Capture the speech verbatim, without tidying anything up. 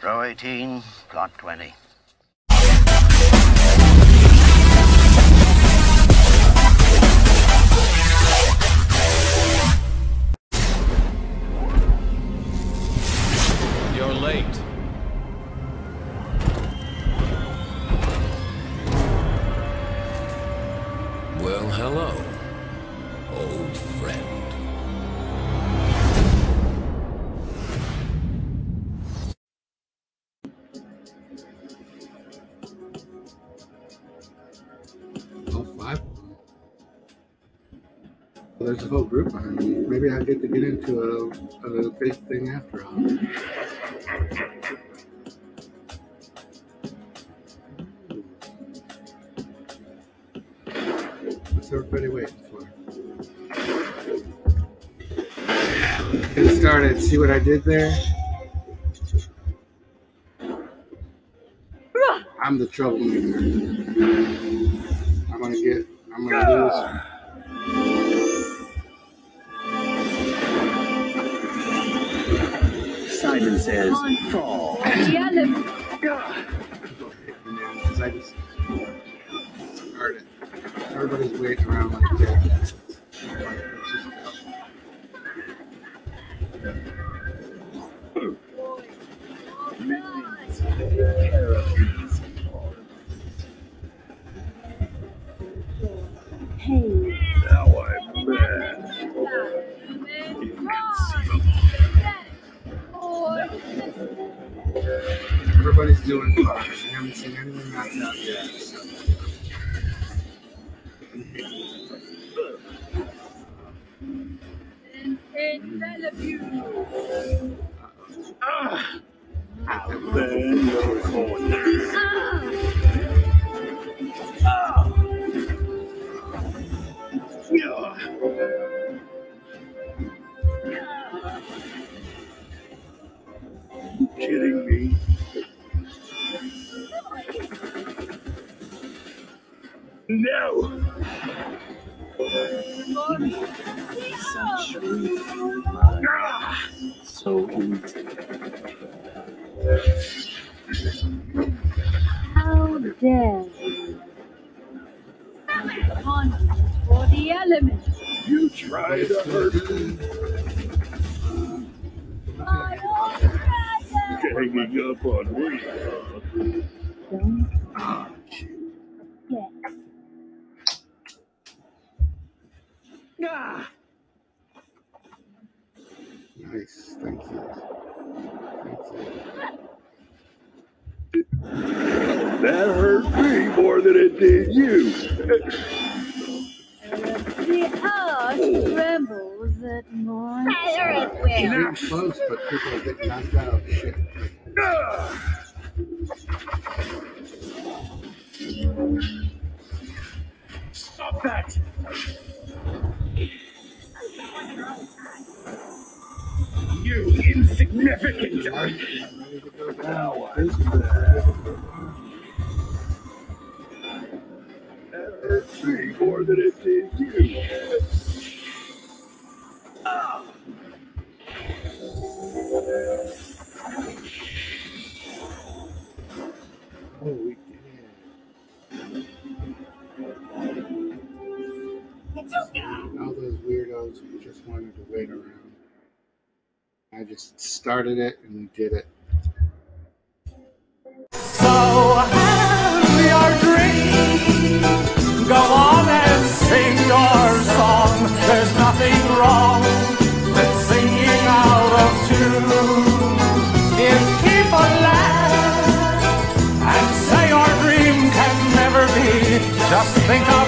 Row eighteen, plot twenty. You're late. Well, hello, old friend. Well, there's a whole group behind me. Maybe I get to get into a, a big thing after all. What's everybody waiting for? Get started. See what I did there? I'm the troublemaker. I'm gonna get. I'm gonna lose. Simon says, fall. I just started. Everybody's waiting around like that. Hey. Now I'm mad. Inconceivable. Everybody's doing fine. I haven't seen anyone knocked out yet. So. Ah, out there in the corner. Ah. Yeah. You kidding me? No! Such ah! So easy. How dare you? For the elements. You try to hurt me. My old hanging up on me. Don't ah, forget. Ah. Nice, thank you. Thank you. That hurt me more than it did you. The earth trembles at morn. You're not close, but people get knocked out of shit. Ah. Stop that! You insignificant dark. Now I'm that tree more than it did you. Oh. Holy all those weirdos who just wanted to wait around. I just started it and we did it. So have your dream. Go on and sing your song. There's nothing wrong with singing out of tune. If people laugh and say our dream can never be, just think of